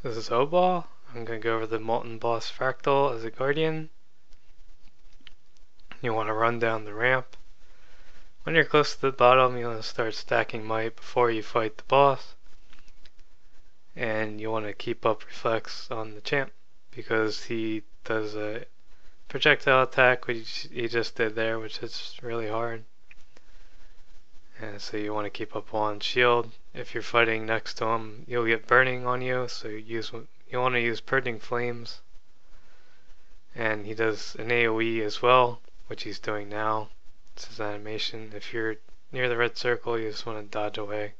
This is Obal. I'm going to go over the Molten Boss Fractal as a Guardian. You want to run down the ramp. When you're close to the bottom, you want to start stacking might before you fight the boss. And you want to keep up reflex on the champ, because he does a projectile attack, which he just did there, which is really hard. And so you want to keep up on shield. If you're fighting next to him, you'll get burning on you, so you want to use purging flames. And he does an AoE as well, which he's doing now. It's his animation. If you're near the red circle, you just want to dodge away.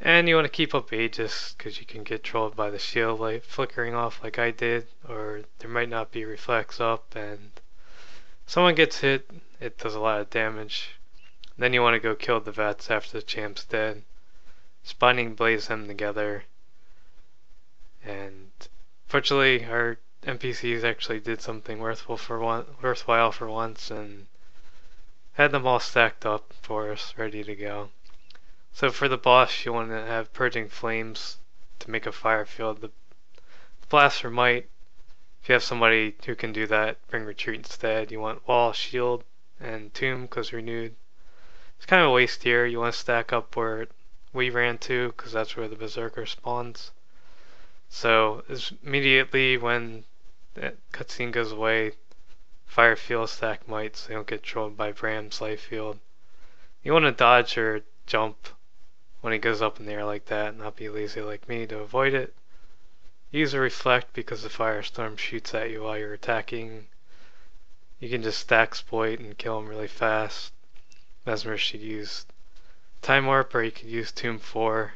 And you want to keep up Aegis, because you can get trolled by the shield light flickering off like I did, or there might not be reflex up, and someone gets hit, it does a lot of damage. Then you want to go kill the vets after the champ's dead. Just Binding Blades them together. And fortunately, our NPCs actually did something worthwhile for once, and had them all stacked up for us, ready to go. So for the boss, you want to have purging flames to make a fire field. The blaster might, if you have somebody who can do that, bring retreat instead. You want wall, shield, and tomb, because renewed. It's kind of a waste here. You want to stack up where we ran to, because that's where the berserker spawns. So immediately when that cutscene goes away, fire field, stack might, so you don't get trolled by Bram's life field. You want to dodge or jump when he goes up in the air like that, and not be lazy like me to avoid it. Use a reflect, because the firestorm shoots at you while you're attacking. You can just stack exploit and kill him really fast. Mesmer should use Time Warp, or you could use Tomb 4,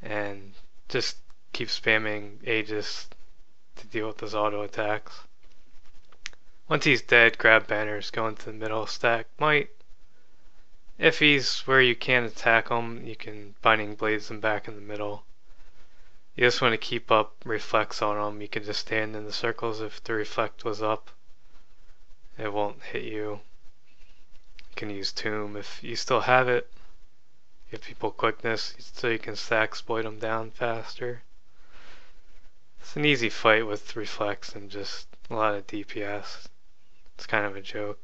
and just keep spamming Aegis to deal with those auto attacks. Once he's dead, grab banners, go into the middle, stack might. If he's where you can't attack him, you can Binding Blades him back in the middle. You just want to keep up reflex on him. You can just stand in the circles. If the reflect was up, it won't hit you. Can use tomb if you still have it. Give people quickness so you can stack exploit them down faster. It's an easy fight with reflex and just a lot of DPS. It's kind of a joke.